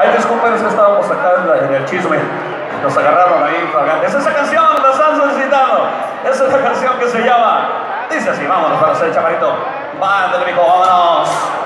Ay, disculpen, es que estábamos acá en el chisme. Nos agarraron ahí. Es esa canción, la están solicitando. Es esa canción que se llama. Dice así, vámonos para hacer el chaparrito. Vándale, mijo, vámonos.